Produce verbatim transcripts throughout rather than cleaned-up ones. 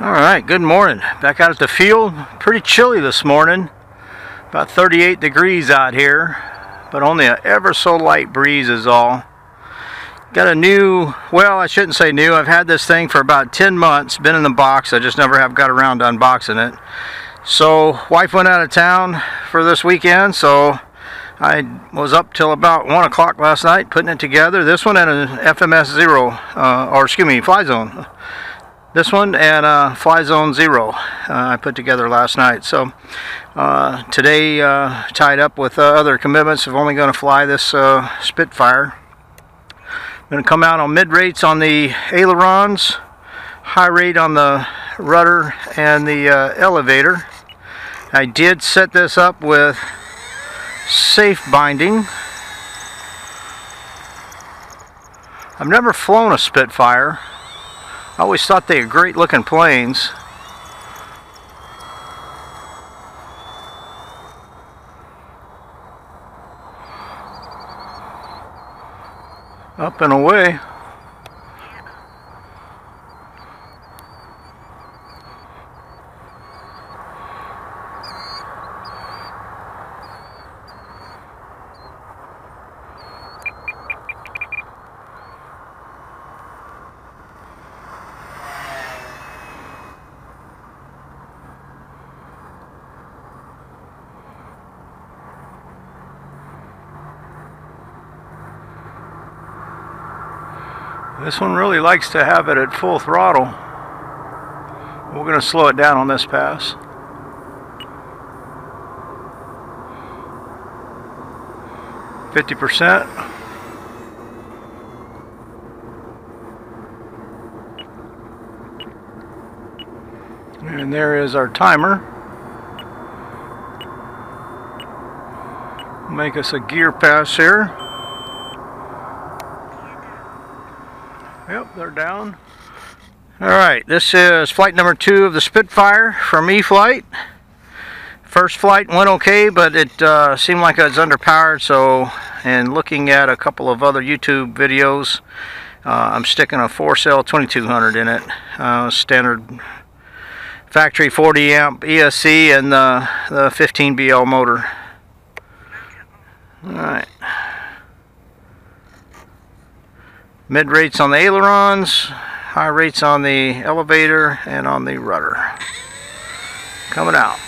All right, good morning. Back out at the field. Pretty chilly this morning. About thirty-eight degrees out here, but only an ever so light breeze is all. Got a new, well, I shouldn't say new. I've had this thing for about ten months, been in the box. I just never have got around to unboxing it. So, wife went out of town for this weekend, so I was up till about one o'clock last night putting it together. This one and an F M S zero, uh, or excuse me, Flyzone. This one and uh, Flyzone Zero uh, I put together last night. So uh, today uh, tied up with uh, other commitments. I'm only going to fly this uh, Spitfire. I'm going to come out on mid rates on the ailerons, high rate on the rudder and the uh, elevator. I did set this up with safe binding. I've never flown a Spitfire. I always thought they were great looking planes. Up and away. This one really likes to have it at full throttle. We're going to slow it down on this pass. fifty percent. And there is our timer. Make us a gear pass here. Yep, they're down. All right, this is flight number two of the Spitfire from E-Flight. First flight went okay, but it uh, seemed like I was underpowered, so, and looking at a couple of other YouTube videos, uh, I'm sticking a four cell twenty-two hundred in it. Uh, standard factory forty amp E S C and the, the fifteen B L motor. All right. Mid rates on the ailerons, high rates on the elevator, and on the rudder. Coming out.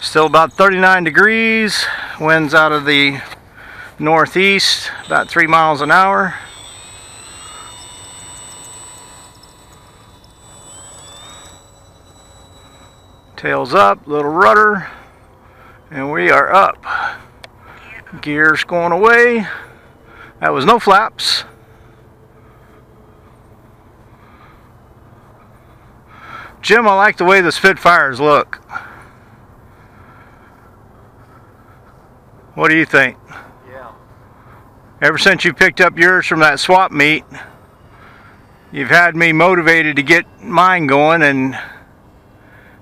Still about thirty-nine degrees. Winds out of the northeast, about three miles an hour. Tails up, little rudder, and we are up. Gears going away. That was no flaps. Jim, I like the way the Spitfires look. What do you think? Yeah. Ever since you picked up yours from that swap meet, you've had me motivated to get mine going, and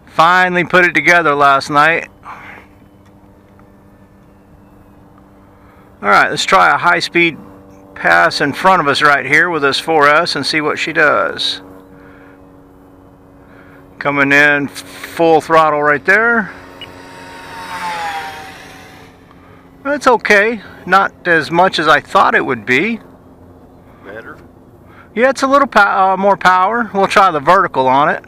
finally put it together last night. Alright, let's try a high-speed pass in front of us right here with this four S and see what she does. Coming in full throttle right there. That's okay. Not as much as I thought it would be. Better? Yeah, it's a little po uh, more power. We'll try the vertical on it.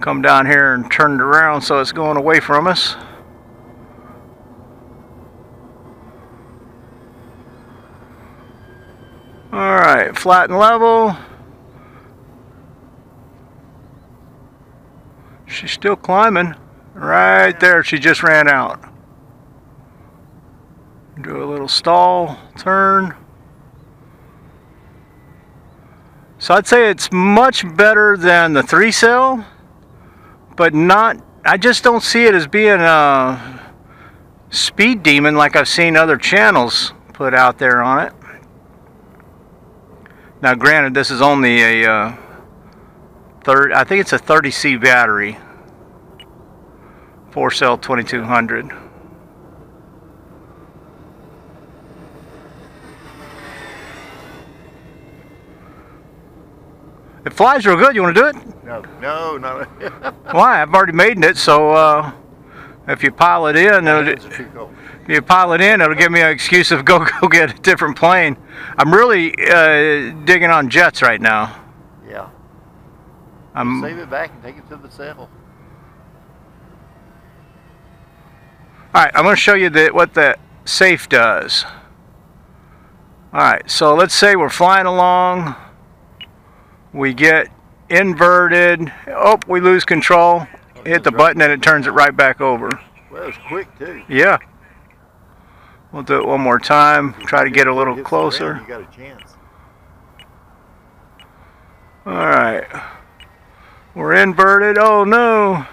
Come down here and turn it around so it's going away from us. Alright, flat and level. She's still climbing. Right there, she just ran out. Do a little stall, turn. So I'd say it's much better than the three cell, but not, I just don't see it as being a speed demon like I've seen other channels put out there on it. Now, granted, this is only a uh, third. I think it's a thirty C battery, four cell twenty-two hundred. If it flies real good, you want to do it? No, no, no. Why? I've already made it, so uh, if you pile it in, it'll, if you pile it in, it'll give me an excuse of go go get a different plane. I'm really uh, digging on jets right now. Yeah. I'm save it back and take it to the sale. All right, I'm going to show you the, what the safe does. All right, so let's say we're flying along. We get inverted. Oh, we lose control. Hit the button and it turns it right back over. Well, it's quick too. Yeah. We'll do it one more time. Try to get a little closer. You got a chance. All right. We're inverted. Oh no.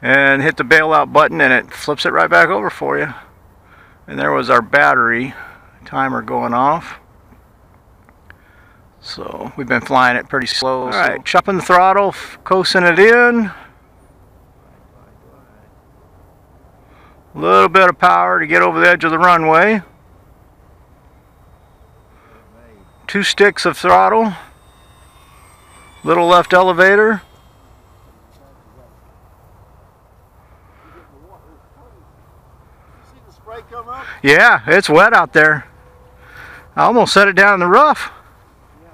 And hit the bailout button and it flips it right back over for you. And there was our battery timer going off. So we've been flying it pretty slow. All right, chopping the throttle, coasting it in. A little bit of power to get over the edge of the runway. Two sticks of throttle. Little left elevator. Yeah, it's wet out there. I almost set it down in the rough. Yeah.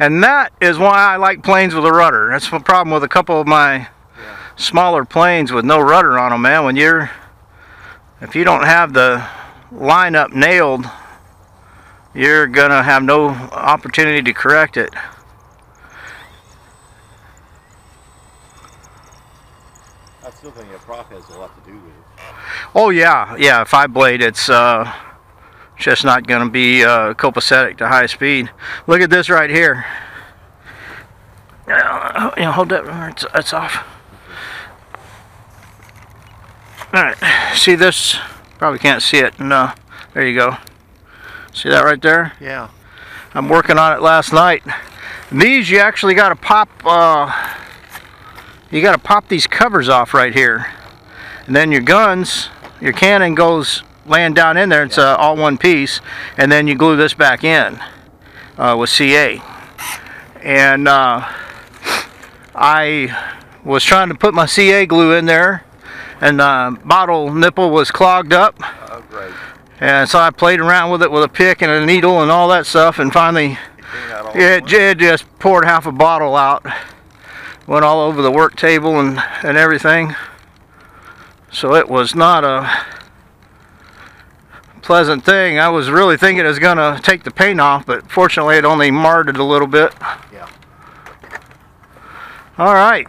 And that is why I like planes with a rudder. That's the problem with a couple of my yeah. smaller planes with no rudder on them, man. When you're, if you don't have the lineup nailed, you're gonna have no opportunity to correct it. I still think a prop has a lot to do with it. Oh yeah, yeah, five blade, it's uh, just not going to be uh, copacetic to high speed. Look at this right here. Uh, you know, hold that, it's, it's off. Alright, see this? Probably can't see it. No, there you go. See that right there? Yeah. I'm working on it last night. These you actually got to pop... Uh, you got to pop these covers off right here, and then your guns, your cannon goes laying down in there. It's uh, all one piece, and then you glue this back in uh, with C A. And uh, I was trying to put my C A glue in there, and the uh, bottle nipple was clogged up. Oh, great. And so I played around with it with a pick and a needle and all that stuff, and finally it, it just poured half a bottle out. Went all over the work table and, and everything. So it was not a pleasant thing. I was really thinking it was going to take the paint off, but fortunately it only marred it a little bit. Yeah. All right.